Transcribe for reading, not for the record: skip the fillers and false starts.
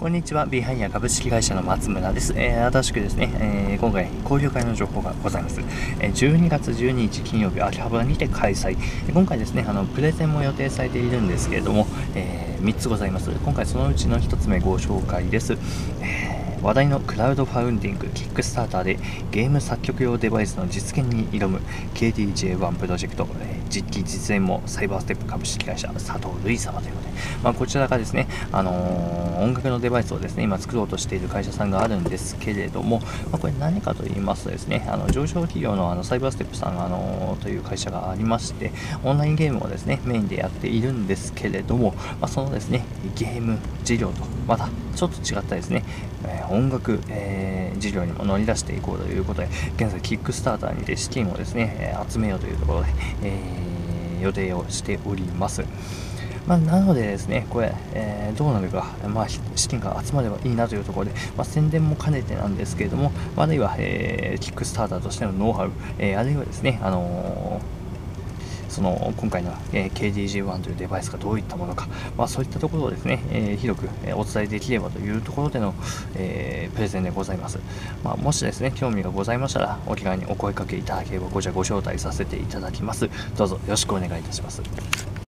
こんにちは、ビハイヤ株式会社の松村です。新しくですね、今回講評会の情報がございます。12月12日金曜日、秋葉原にて開催。今回ですね、プレゼンも予定されているんですけれども、3つございます。今回そのうちの1つ目ご紹介です。話題のクラウドファウンディング、キックスターターでゲーム作曲用デバイスの実現に挑む KDJ1 プロジェクト、実機実演もサイバーステップ株式会社佐藤瑠衣様ということで、こちらがですね、音楽のデバイスをですね、今作ろうとしている会社さんがあるんですけれども、これ何かと言いますとですね、上場企業のサイバーステップさん、という会社がありまして、オンラインゲームをですね、メインでやっているんですけれども、そのですね、ゲーム事業とまたちょっと違ったですね、音楽、事業にも乗り出していこうということで、現在キックスターターにて資金をですね、集めようというところで、予定をしております。なのでですね、これ、どうなるか、資金が集まればいいなというところで、宣伝も兼ねてなんですけれども、あるいは、キックスターターとしてのノウハウ、あるいはですね、その今回の KDJ1 というデバイスがどういったものか、そういったところをですね、広くお伝えできればというところでの、プレゼンでございます。もしですね、興味がございましたらお気軽にお声かけいただければ、こちらご招待させていただきます。どうぞよろしくお願いいたします。